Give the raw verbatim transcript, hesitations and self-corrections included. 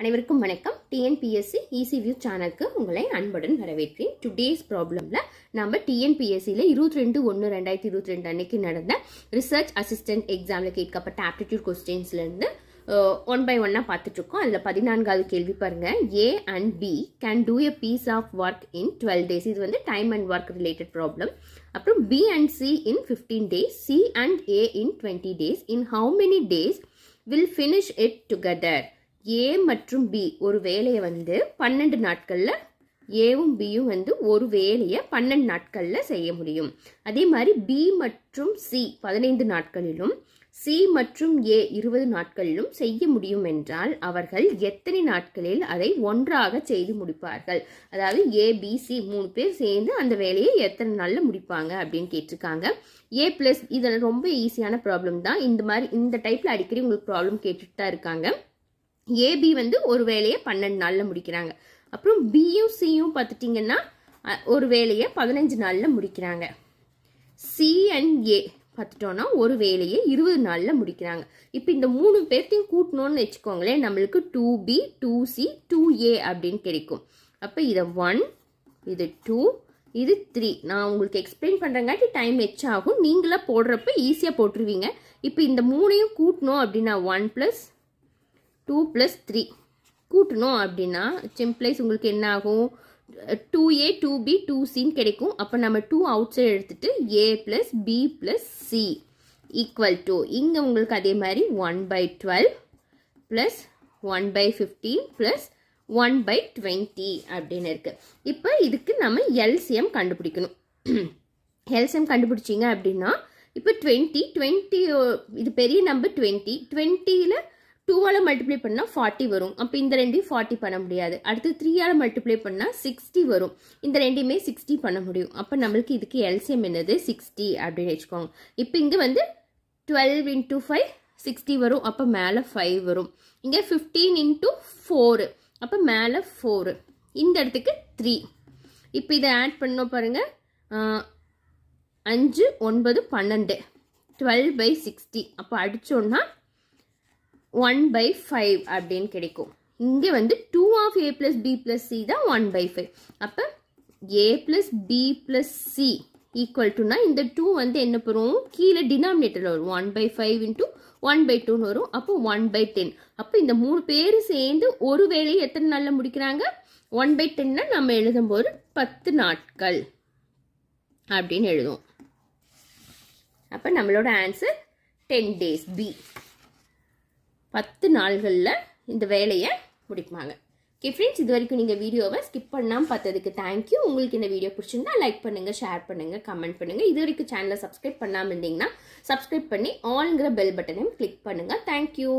அனைவருக்கும் வணக்கம். T N P S C Easy View channel க்கு உங்களை அன்புடன் வரவேற்கிறேன். Today's problemல நம்ம T N P S C ல இருபத்தி இரண்டு ஒன்று இரண்டாயிரத்து இருபத்தி இரண்டு அன்னைக்கு நடந்த research assistant examல கேட்கப்பட்ட aptitude questionsல இருந்து one by one பார்த்துட்டு இருக்கோம். அதுல பதினான்காவது கேள்வி பாருங்க. A and B can do a piece of work in twelve days. இது வந்து time and work related problem. அப்புறம் B and C in fifteen days, C and A in twenty days. In how many days will finish it together? A மற்றும் B ஒரு வேலையை வந்து பன்னெண்டு நாட்கள்ல ஏவும் பியும் வந்து ஒரு வேலையை பன்னெண்டு நாட்கள்ல செய்ய முடியும். அதே மாதிரி பி மற்றும் சி பதினைந்து நாட்களிலும் சி மற்றும் ஏ இருபது நாட்களிலும் செய்ய முடியும் என்றால் அவர்கள் எத்தனை நாட்களில் அதை ஒன்றாக செய்து முடிப்பார்கள்? அதாவது ஏ பி சி மூணு பேர் சேர்ந்து அந்த வேலையை எத்தனை நாளில் முடிப்பாங்க அப்படின்னு கேட்டிருக்காங்க. ஏ பிளஸ் இது ரொம்ப ஈஸியான ப்ராப்ளம் தான். இந்த மாதிரி இந்த டைப்ல அடிக்கடி உங்களுக்கு ப்ராப்ளம் கேட்டுட்டு தான் இருக்காங்க. ஏபி வந்து ஒரு வேலையை பன்னெண்டு நாளில் முடிக்கிறாங்க. அப்புறம் பியும் சியும் பார்த்துட்டிங்கன்னா ஒரு வேலையை பதினஞ்சு நாளில் முடிக்கிறாங்க. சி அண்ட் ஏ பார்த்துட்டோன்னா ஒரு வேலையை இருபது நாளில் முடிக்கிறாங்க. இப்போ இந்த மூணு பேர்த்தையும் கூட்டணும்னு வச்சுக்கோங்களேன், நம்மளுக்கு two B two C two A அப்படின்னு கிடைக்கும். அப்போ இதை ஒன், இது டூ, இது த்ரீ. நான் உங்களுக்கு எக்ஸ்பிளைன் பண்ணுறங்காட்டி டைம் எச் ஆகும். நீங்களாக போடுறப்ப ஈஸியாக போட்டுருவீங்க. இப்போ இந்த மூணையும் கூட்டணும் அப்படின்னா one plus two plus three கூட்டணும் அப்படின்னா சிம்பிளைஸ் உங்களுக்கு என்ன ஆகும், two A two B two சின்னு கிடைக்கும். அப்போ நம்ம டூ அவுட் சைடு எடுத்துட்டு A plus B plus C equal to இங்கே உங்களுக்கு அதே மாதிரி one by twelve plus one by fifteen plus one by twenty அப்படின்னு இருக்கு. இப்போ இதுக்கு நம்ம எல்சிஎம் கண்டுபிடிக்கணும். எல்சிஎம் கண்டுபிடிச்சிங்க அப்படின்னா இப்போ டுவெண்ட்டி டுவெண்ட்டி இது பெரிய நம்பர் டுவெண்ட்டி டுவெண்ட்டியில் டூவால் மல்டிப்ளை பண்ணால் ஃபார்ட்டி வரும். அப்போ இந்த ரெண்டையும் ஃபார்ட்டி பண்ண முடியாது. அடுத்து த்ரீயால் மல்டிப்ளை பண்ணால் சிக்ஸ்டி வரும். இந்த ரெண்டையுமே சிக்ஸ்டி பண்ண முடியும். அப்போ நம்மளுக்கு இதுக்கு எல்சிஎம் என்னது சிக்ஸ்டி அப்படின்னு வச்சுக்கோங்க. இப்போ இங்கே வந்து டுவெல் இன்ட்டு ஃபைவ் சிக்ஸ்டி வரும். அப்போ மேலே ஃபைவ் வரும். இங்கே ஃபிஃப்டீன் இன்ட்டு ஃபோரு, அப்போ மேலே ஃபோரு, இந்த இடத்துக்கு த்ரீ. இப்போ இதை ஆட் பண்ணோம் பாருங்கள், அஞ்சு ஒன்பது பன்னெண்டு டுவெல் பை சிக்ஸ்டி. அப்போ அடித்தோன்னா ஒன் பை ஃபைவ் அப்படின்னு கிடைக்கும். இங்கே வந்து two of A plus B plus C தான் ஒன் பை ஃபைவ். அப்போ A plus B plus C equal டுனா இந்த டூ வந்து என்ன பெறும், கீழே டினாமினேட்டரில் வரும். One by five into one by டூன்னு வரும். அப்போ ஒன் பை டென். அப்போ இந்த மூணு பேர் சேர்ந்து ஒரு வேலையை எத்தனை நாளில் முடிக்கிறாங்க? ஒன் பை டென்னா நம்ம எழுதும்போது பத்து நாட்கள் அப்படின்னு எழுதுவோம். அப்போ நம்மளோட ஆன்சர் டென் டேஸ். பி பத்து நாள்களில் இந்த வேலையை முடிப்பாங்க. ஓகே ஃப்ரெண்ட்ஸ், இது வரைக்கும் நீங்கள் வீடியோவை ஸ்கிப் பண்ணாமல் பார்த்ததுக்கு தேங்க்யூ. உங்களுக்கு இந்த வீடியோ பிடிச்சிருந்தா லைக் பண்ணுங்கள், ஷேர் பண்ணுங்கள், கமெண்ட் பண்ணுங்கள். இது வரைக்கும் சேனலை சப்ஸ்கிரைப் பண்ணாமல் இருந்தீங்கன்னா சப்ஸ்கிரைப் பண்ணி ஆல்ங்கிற பெல் பட்டனையும் கிளிக் பண்ணுங்கள். தேங்க்யூ.